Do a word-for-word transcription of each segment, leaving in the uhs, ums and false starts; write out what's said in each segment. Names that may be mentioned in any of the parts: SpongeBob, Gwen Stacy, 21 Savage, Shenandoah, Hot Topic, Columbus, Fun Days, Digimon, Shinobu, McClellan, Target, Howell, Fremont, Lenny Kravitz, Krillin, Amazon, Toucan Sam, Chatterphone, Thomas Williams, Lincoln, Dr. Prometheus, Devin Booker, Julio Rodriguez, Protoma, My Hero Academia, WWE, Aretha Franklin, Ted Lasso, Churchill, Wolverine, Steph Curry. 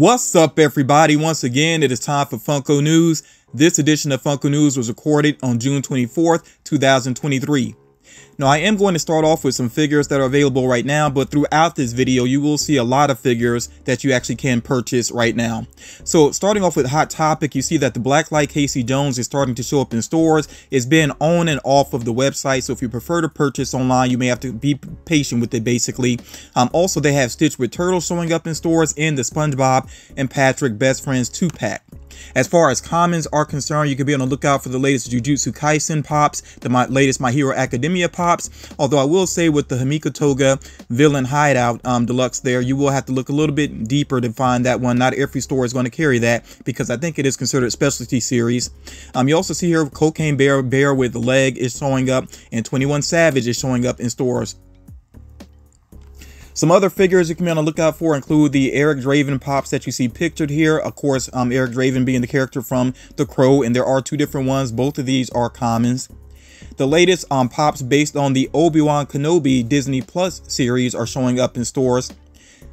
What's up, everybody? Once again, it is time for Funko News. This edition of Funko News was recorded on June twenty-fourth, two thousand twenty-three. Now, I am going to start off with some figures that are available right now, but throughout this video, you will see a lot of figures that you actually can purchase right now. So, starting off with Hot Topic, you see that the Blacklight Casey Jones is starting to show up in stores. It's been on and off of the website, so if you prefer to purchase online, you may have to be patient with it, basically. Um, also, they have Stitch with Turtles showing up in stores and the SpongeBob and Patrick Best Friends two pack. As far as commons are concerned, you can be on the lookout for the latest Jujutsu Kaisen pops, the my, latest My Hero Academia pops, although I will say with the Himika Toga Villain Hideout um, Deluxe there, you will have to look a little bit deeper to find that one. Not every store is going to carry that because I think it is considered a specialty series. Um, you also see here Cocaine Bear, Bear with the Leg is showing up, and twenty-one Savage is showing up in stores. Some other figures you can be on the lookout for include the Eric Draven pops that you see pictured here. Of course, um, Eric Draven being the character from The Crow, and there are two different ones. Both of these are commons. The latest um, pops based on the Obi-Wan Kenobi Disney Plus series are showing up in stores.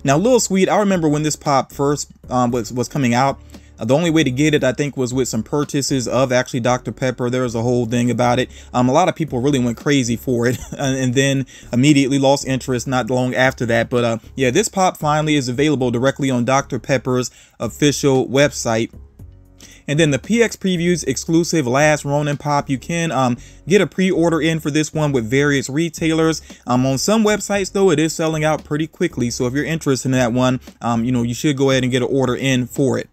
Now, Little Sweet, I remember when this pop first um, was, was coming out. The only way to get it, I think, was with some purchases of actually Doctor Pepper. There was a whole thing about it. Um, a lot of people really went crazy for it and then immediately lost interest not long after that. But uh, yeah, this pop finally is available directly on Doctor Pepper's official website. And then the P X Previews exclusive Last Ronin pop, you can um, get a pre-order in for this one with various retailers. Um, on some websites, though, it is selling out pretty quickly. So if you're interested in that one, um, you know, you should go ahead and get an order in for it.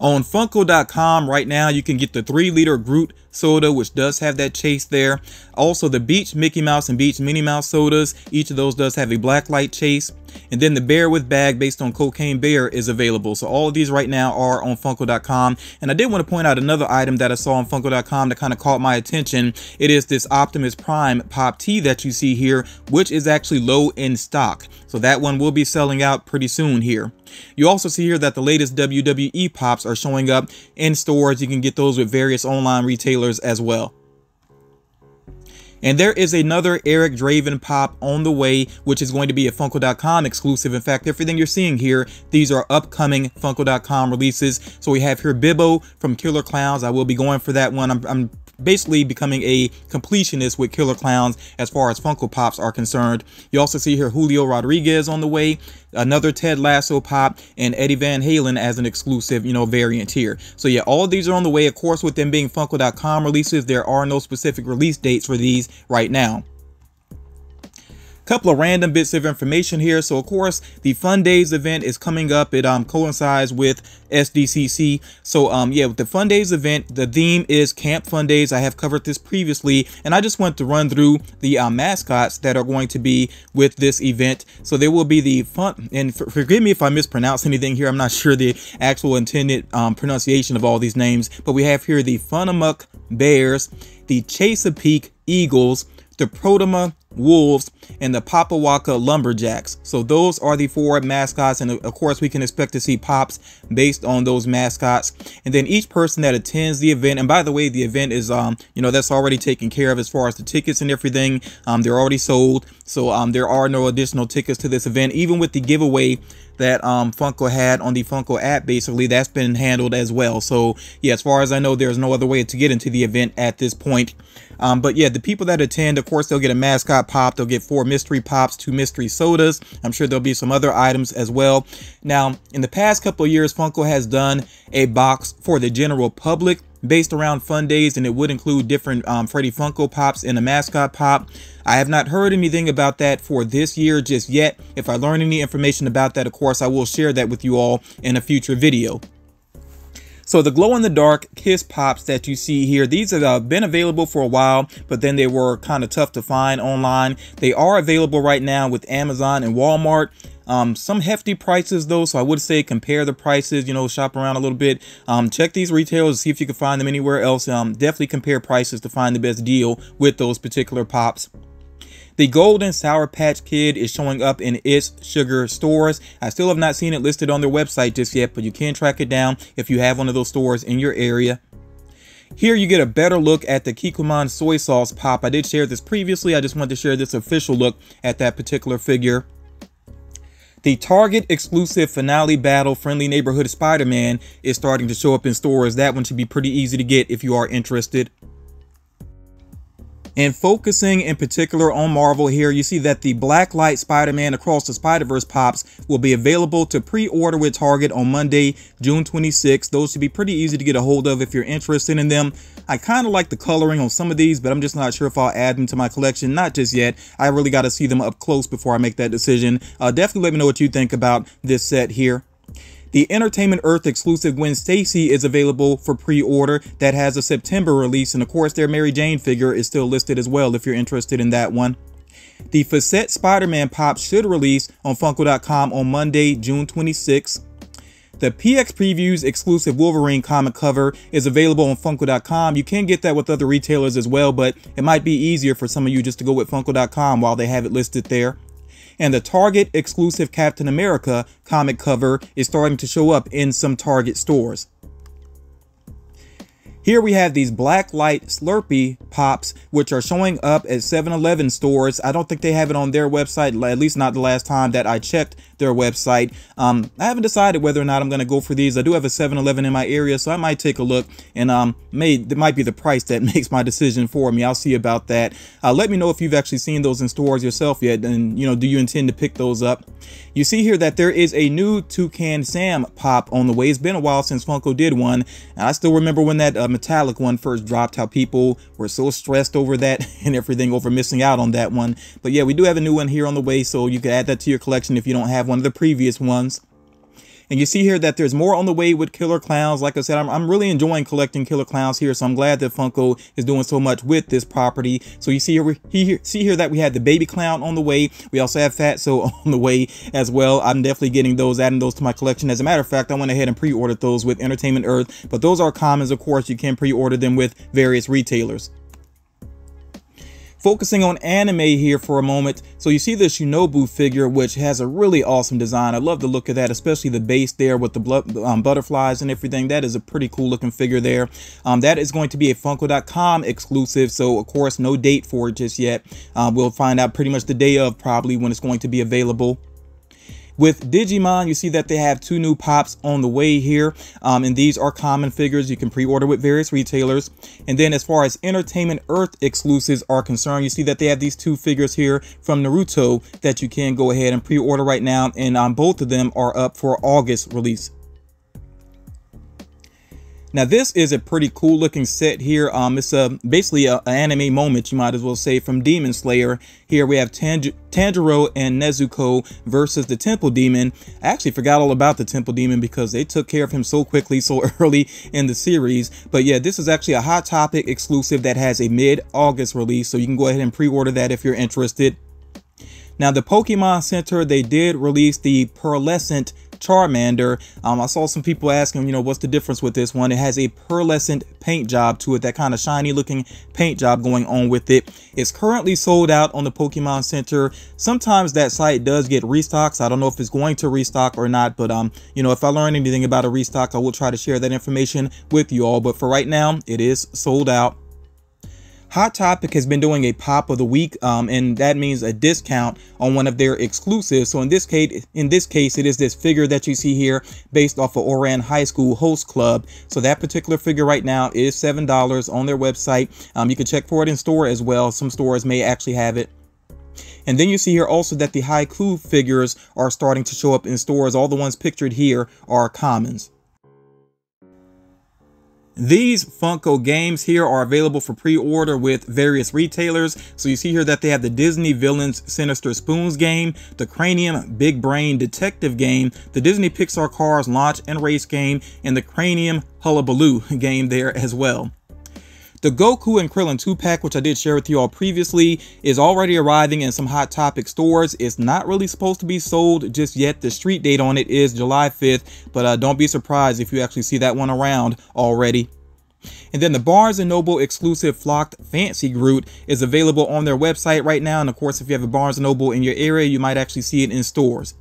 On Funko dot com right now, you can get the three liter Groot soda, which does have that chase there. Also, the Beach Mickey Mouse and Beach Minnie Mouse sodas, each of those does have a blacklight chase. And then the Bear with Bag based on Cocaine Bear is available. So all of these right now are on Funko dot com. And I did want to point out another item that I saw on Funko dot com that kind of caught my attention. It is this Optimus Prime Pop T that you see here, which is actually low in stock. So that one will be selling out pretty soon here. You also see here that the latest W W E pops are showing up in stores. You can get those with various online retailers as well. And there is another Eric Draven pop on the way, which is going to be a Funko dot com exclusive. In fact, everything you're seeing here, these are upcoming Funko dot com releases. So we have here Bibbo from Killer Klowns. I will be going for that one. I'm, I'm basically becoming a completionist with Killer Klowns as far as Funko Pops are concerned. You also see here Julio Rodriguez on the way, another Ted Lasso pop, and Eddie Van Halen as an exclusive, you know, variant here. So yeah, all these are on the way. Of course, with them being Funko dot com releases, there are no specific release dates for these right now. Couple of random bits of information here. So of course, the Fun Days event is coming up. It um, coincides with S D C C. So um, yeah, with the Fun Days event, the theme is Camp Fun Days. I have covered this previously, and I just want to run through the uh, mascots that are going to be with this event. So there will be the Fun, and for, forgive me if I mispronounce anything here. I'm not sure the actual intended um, pronunciation of all these names, but we have here the Funamuk Bears, the Chesapeake Eagles, the Protoma Wolves, and the Papawaka Lumberjacks. So those are the four mascots, and of course we can expect to see pops based on those mascots. And then each person that attends the event, and by the way, the event is um you know, that's already taken care of as far as the tickets and everything. Um they're already sold, so um there are no additional tickets to this event. Even with the giveaway that um Funko had on the Funko app, basically that's been handled as well. So yeah, as far as I know, there's no other way to get into the event at this point. Um but yeah, the people that attend, of course, they'll get a mascot pop, they'll get four mystery pops, two mystery sodas. I'm sure there'll be some other items as well. Now, in the past couple of years, Funko has done a box for the general public based around Fun Days, and it would include different um, Freddy Funko pops and a mascot pop. I have not heard anything about that for this year just yet. If I learn any information about that, of course, I will share that with you all in a future video. So the glow-in-the-dark Kiss Pops that you see here, these have been available for a while, but then they were kind of tough to find online. They are available right now with Amazon and Walmart. Um, some hefty prices though, so I would say compare the prices, you know, shop around a little bit. Um, check these retailers, see if you can find them anywhere else. Um, definitely compare prices to find the best deal with those particular pops. The Golden Sour Patch Kid is showing up in its Sugar stores. I still have not seen it listed on their website just yet, but you can track it down if you have one of those stores in your area. Here you get a better look at the Kikkoman Soy Sauce Pop. I did share this previously. I just wanted to share this official look at that particular figure. The Target exclusive finale battle Friendly Neighborhood Spider-Man is starting to show up in stores. That one should be pretty easy to get if you are interested. And focusing in particular on Marvel here, you see that the Blacklight Spider-Man Across the Spider-Verse Pops will be available to pre-order with Target on Monday, June twenty-sixth. Those should be pretty easy to get a hold of if you're interested in them. I kind of like the coloring on some of these, but I'm just not sure if I'll add them to my collection. Not just yet. I really got to see them up close before I make that decision. Uh, definitely let me know what you think about this set here. The Entertainment Earth exclusive Gwen Stacy is available for pre-order. That has a September release, and of course their Mary Jane figure is still listed as well if you're interested in that one. The Facette Spider-Man Pop should release on Funko dot com on Monday, June twenty-sixth. The P X Previews exclusive Wolverine comic cover is available on Funko dot com. You can get that with other retailers as well, but it might be easier for some of you just to go with Funko dot com while they have it listed there. And the Target exclusive Captain America comic cover is starting to show up in some Target stores. Here we have these Blacklight Slurpee Pops, which are showing up at seven eleven stores. I don't think they have it on their website, at least not the last time that I checked their website. Um, I haven't decided whether or not I'm going to go for these. I do have a seven eleven in my area, so I might take a look, and um, may, it might be the price that makes my decision for me. I'll see about that. Uh, let me know if you've actually seen those in stores yourself yet, and you know, do you intend to pick those up? You see here that there is a new Toucan Sam Pop on the way. It's been a while since Funko did one, and I still remember when that uh, metallic one first dropped, how people were so stressed over that and everything, over missing out on that one. But yeah, we do have a new one here on the way, so you can add that to your collection if you don't have one of the previous ones. And you see here that there's more on the way with Killer Klowns. Like I said, I'm, I'm really enjoying collecting Killer Klowns here, so I'm glad that Funko is doing so much with this property. So you see here, we, here see here that we had the Baby Clown on the way. We also have Fatso on the way as well. I'm definitely getting those, adding those to my collection. As a matter of fact, I went ahead and pre-ordered those with Entertainment Earth, but those are commons, of course. You can pre-order them with various retailers. Focusing on anime here for a moment. So you see this Shinobu figure, which has a really awesome design. I love the look of that, especially the base there with the blood, um, butterflies and everything. That is a pretty cool looking figure there. Um, that is going to be a Funko dot com exclusive. So of course, no date for it just yet. Um, we'll find out pretty much the day of, probably, when it's going to be available. With Digimon, you see that they have two new pops on the way here, um, and these are common figures. You can pre-order with various retailers. And then as far as Entertainment Earth exclusives are concerned, you see that they have these two figures here from Naruto that you can go ahead and pre-order right now, and um, both of them are up for August release. Now, this is a pretty cool looking set here. Um, it's a, basically an anime moment, you might as well say, from Demon Slayer. Here we have Tanj Tanjiro and Nezuko versus the Temple Demon. I actually forgot all about the Temple Demon because they took care of him so quickly, so early in the series. But yeah, this is actually a Hot Topic exclusive that has a mid-August release, so you can go ahead and pre-order that if you're interested. Now, the Pokemon Center, they did release the Pearlescent Charmander. Um, I saw some people asking, you know, what's the difference with this one? It has a pearlescent paint job to it, that kind of shiny looking paint job going on with it. It's currently sold out on the Pokemon Center. Sometimes that site does get restocks. I don't know if it's going to restock or not, but um, you know, if I learn anything about a restock, I will try to share that information with you all. But for right now, it is sold out. Hot Topic has been doing a pop of the week, um, and that means a discount on one of their exclusives. So in this case, in this case, it is this figure that you see here, based off of Oran High School Host Club. So that particular figure right now is seven dollars on their website. Um, you can check for it in store as well. Some stores may actually have it. And then you see here also that the Haiku figures are starting to show up in stores. All the ones pictured here are commons. These Funko games here are available for pre-order with various retailers. So you see here that they have the Disney Villains Sinister Spoons game, the Cranium Big Brain Detective game, the Disney Pixar Cars Launch and Race game, and the Cranium Hullabaloo game there as well. The Goku and Krillin two pack, which I did share with you all previously, is already arriving in some Hot Topic stores. It's not really supposed to be sold just yet. The street date on it is July fifth, but uh, don't be surprised if you actually see that one around already. And then the Barnes and Noble exclusive Flocked Fancy Groot is available on their website right now. And of course, if you have a Barnes and Noble in your area, you might actually see it in stores.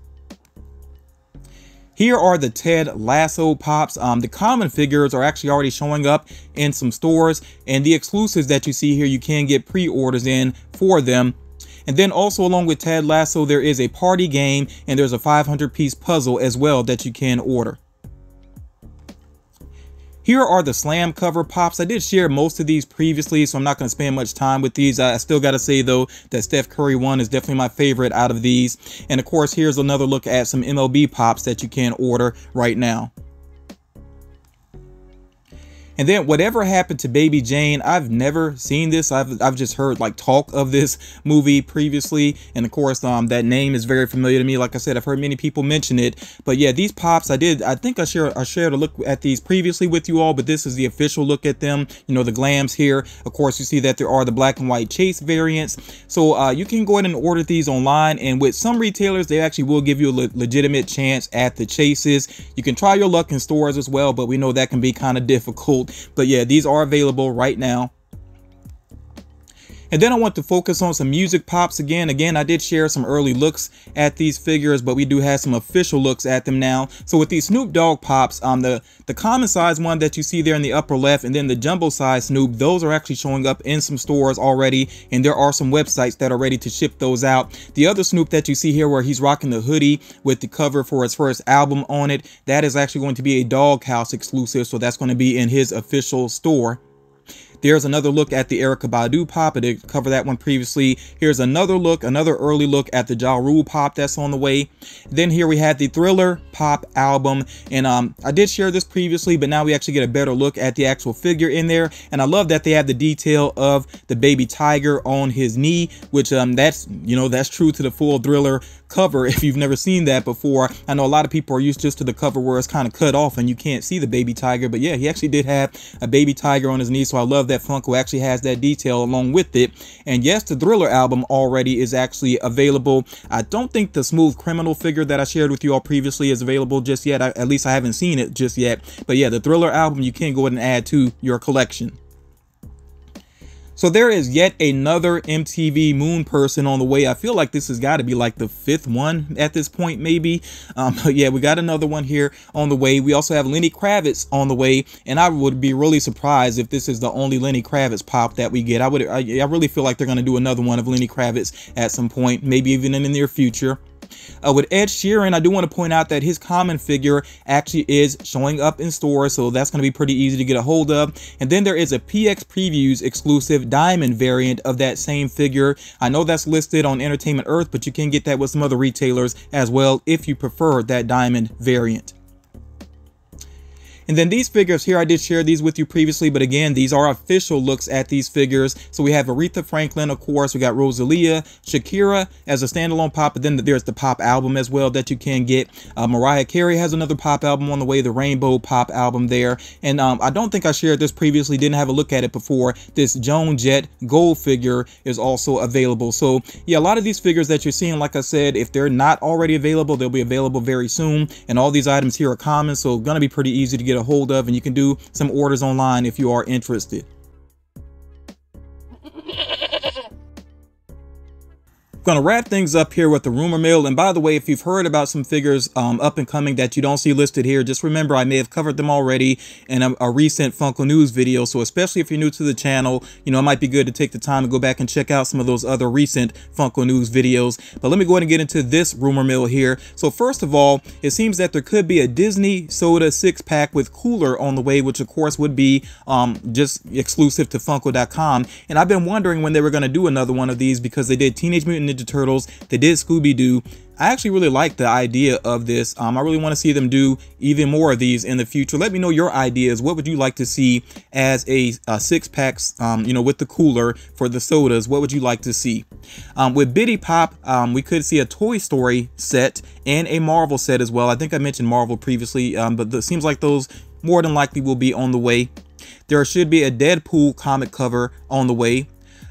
Here are the Ted Lasso Pops. Um, the common figures are actually already showing up in some stores, and the exclusives that you see here, you can get pre-orders in for them. And then also along with Ted Lasso, there is a party game and there's a five hundred piece puzzle as well that you can order. Here are the slam cover pops. I did share most of these previously, so I'm not going to spend much time with these. I still got to say, though, that Steph Curry one is definitely my favorite out of these. And of course, here's another look at some M L B pops that you can order right now. And then Whatever Happened to Baby Jane, I've never seen this. I've, I've just heard like talk of this movie previously. And of course, um, that name is very familiar to me. Like I said, I've heard many people mention it. But yeah, these pops, I did, I think I, share, I shared a look at these previously with you all, but this is the official look at them. You know, the glams here. Of course, you see that there are the black and white chase variants. So uh, you can go ahead and order these online. And with some retailers, they actually will give you a le legitimate chance at the chases. You can try your luck in stores as well, but we know that can be kind of difficult. But yeah, these are available right now. And then I want to focus on some music pops again. Again, I did share some early looks at these figures, but we do have some official looks at them now. So with these Snoop Dogg pops, um, the, the common size one that you see there in the upper left and then the jumbo size Snoop, those are actually showing up in some stores already. And there are some websites that are ready to ship those out. The other Snoop that you see here where he's rocking the hoodie with the cover for his first album on it, that is actually going to be a Doghouse exclusive. So that's going to be in his official store. There's another look at the Erykah Badu pop. I did cover that one previously. Here's another look, another early look at the Ja Rule pop that's on the way. Then here we had the Thriller pop album. And um, I did share this previously, but now we actually get a better look at the actual figure in there. And I love that they have the detail of the baby tiger on his knee, which um, that's, you know, that's true to the full Thriller cover. If you've never seen that before, I know a lot of people are used just to the cover where it's kind of cut off and you can't see the baby tiger. But yeah, he actually did have a baby tiger on his knee. So I love that. That Funko actually has that detail along with it. And yes, the Thriller album already is actually available. I don't think the Smooth Criminal figure that I shared with you all previously is available just yet. I, at least I haven't seen it just yet. But yeah, the Thriller album you can go ahead and add to your collection. So there is yet another M T V Moon person on the way. I feel like this has got to be like the fifth one at this point, maybe. Um, but yeah, we got another one here on the way. We also have Lenny Kravitz on the way. And I would be really surprised if this is the only Lenny Kravitz pop that we get. I, would, I, I really feel like they're going to do another one of Lenny Kravitz at some point, maybe even in the near future. Uh, with Ed Sheeran, I do want to point out that his common figure actually is showing up in stores, so that's going to be pretty easy to get a hold of. And then there is a P X Previews exclusive diamond variant of that same figure. I know that's listed on Entertainment Earth, but you can get that with some other retailers as well if you prefer that diamond variant. And then these figures here, I did share these with you previously, but again, these are official looks at these figures. So we have Aretha Franklin, of course, we got Rosalia, Shakira as a standalone pop, but then there's the pop album as well that you can get. Uh, Mariah Carey has another pop album on the way, the Rainbow pop album there. And um, I don't think I shared this previously, didn't have a look at it before. This Joan Jett gold figure is also available. So yeah, a lot of these figures that you're seeing, like I said, if they're not already available, they'll be available very soon. And all these items here are common, so gonna be pretty easy to get a hold of, and you can do some orders online if you are interested. Going to wrap things up here with the rumor mill. And by the way, if you've heard about some figures um, up and coming that you don't see listed here, just remember I may have covered them already in a, a recent Funko News video. So especially if you're new to the channel, you know, it might be good to take the time to go back and check out some of those other recent Funko News videos. But let me go ahead and get into this rumor mill here. So first of all, it seems that there could be a Disney soda six pack with cooler on the way, which of course would be um, just exclusive to Funko dot com. And I've been wondering when they were going to do another one of these, because they did Teenage Mutant Ninja Turtles, they did Scooby-Doo. I actually really like the idea of this. Um, I really want to see them do even more of these in the future. Let me know your ideas. What would you like to see as a, a six packs, um, you know, with the cooler for the sodas? What would you like to see? Um, with Biddy Pop, um, we could see a Toy Story set and a Marvel set as well. I think I mentioned Marvel previously, um, but it seems like those more than likely will be on the way. There should be a Deadpool comic cover on the way.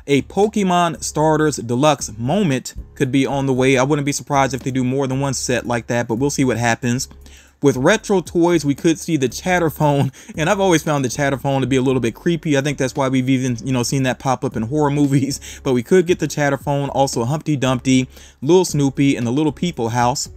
A Pokemon Starters Deluxe Moment could be on the way. I wouldn't be surprised if they do more than one set like that, but we'll see what happens. With retro toys, we could see the Chatterphone, and I've always found the Chatterphone to be a little bit creepy. I think that's why we've even, you know, seen that pop up in horror movies, but we could get the Chatterphone, also Humpty Dumpty, Little Snoopy, and the Little People House.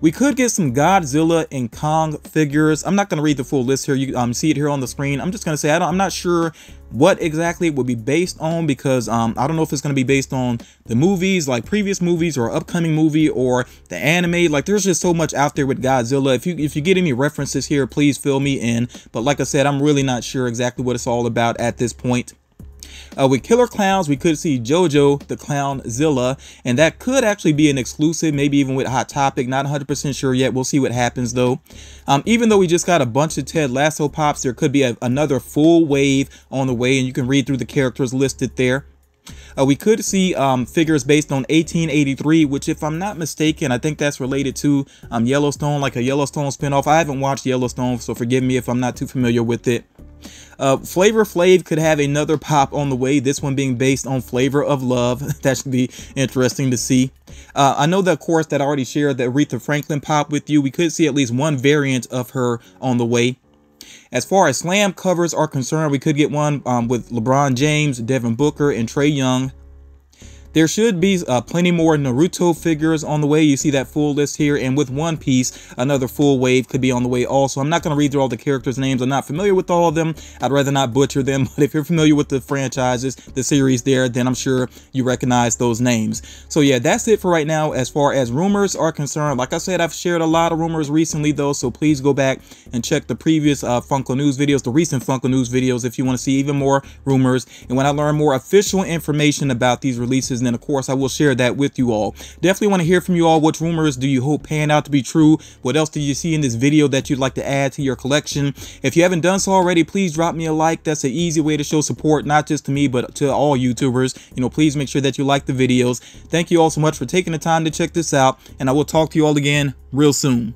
We could get some Godzilla and Kong figures. I'm not going to read the full list here. You um, see it here on the screen. I'm just going to say I don't, I'm not sure what exactly it would be based on, because um, I don't know if it's going to be based on the movies, like previous movies, or upcoming movie, or the anime. Like, there's just so much out there with Godzilla. If you if you get any references here, please fill me in. But like I said, I'm really not sure exactly what it's all about at this point. Uh, with Killer Klowns, we could see JoJo the Clownzilla, and that could actually be an exclusive, maybe even with Hot Topic. Not one hundred percent sure yet. We'll see what happens, though. Um, even though we just got a bunch of Ted Lasso pops, there could be a, another full wave on the way, and you can read through the characters listed there. Uh, we could see um, figures based on eighteen eighty-three, which, if I'm not mistaken, I think that's related to um, Yellowstone, like a Yellowstone spinoff. I haven't watched Yellowstone, so forgive me if I'm not too familiar with it. Uh, Flavor Flav could have another pop on the way, this one being based on Flavor of Love. That should be interesting to see. Uh, I know that, of course, that I already shared that Aretha Franklin pop with you. We could see at least one variant of her on the way. As far as slam covers are concerned, we could get one um, with LeBron James, Devin Booker, and Trae Young. There should be uh, plenty more Naruto figures on the way. You see that full list here. And with One Piece, another full wave could be on the way also. I'm not going to read through all the characters' names. I'm not familiar with all of them. I'd rather not butcher them. But if you're familiar with the franchises, the series there, then I'm sure you recognize those names. So yeah, that's it for right now as far as rumors are concerned. Like I said, I've shared a lot of rumors recently, though. So please go back and check the previous uh, Funko News videos, the recent Funko News videos, if you want to see even more rumors. And when I learn more official information about these releases, and then, of course, I will share that with you all. Definitely want to hear from you all. What rumors do you hope pan out to be true? What else did you see in this video that you'd like to add to your collection? If you haven't done so already, please drop me a like. That's an easy way to show support, not just to me, but to all YouTubers. You know, please make sure that you like the videos. Thank you all so much for taking the time to check this out, and I will talk to you all again real soon.